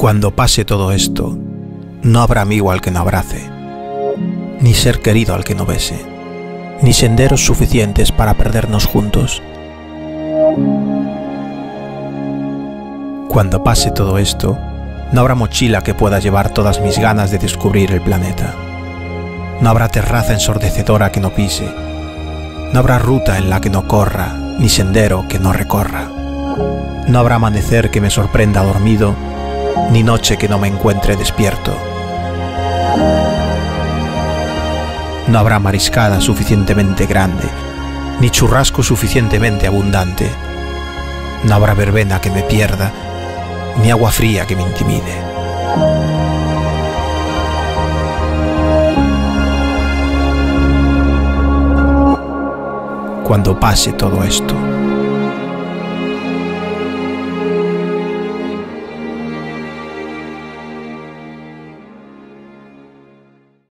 Cuando pase todo esto, no habrá amigo al que no abrace, ni ser querido al que no bese, ni senderos suficientes para perdernos juntos. Cuando pase todo esto, no habrá mochila que pueda llevar todas mis ganas de descubrir el planeta. No habrá terraza ensordecedora que no pise. No habrá ruta en la que no corra, ni sendero que no recorra. No habrá amanecer que me sorprenda dormido, ni noche que no me encuentre despierto. No habrá mariscada suficientemente grande, ni churrasco suficientemente abundante. No habrá verbena que me pierda, ni agua fría que me intimide. Cuando pase todo esto.